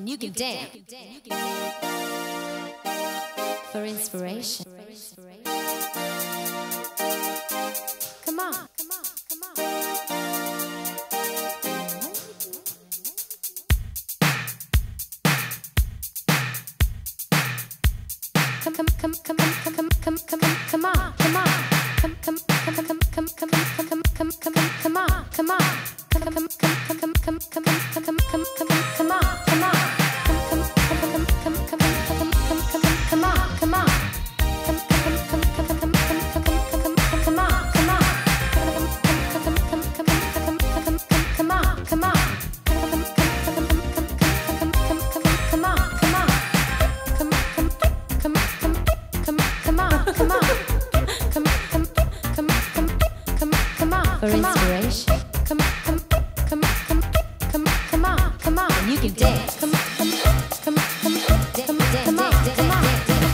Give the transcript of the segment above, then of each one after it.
and you can dare for inspiration. Come on. For inspiration. Come on, come on, come on, come on, come on, come on, and you can dance. Come on, come on, come on, come on, come on, come on, come on, dance.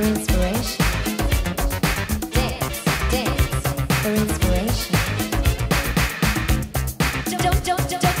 for inspiration. Dance for inspiration. Don't.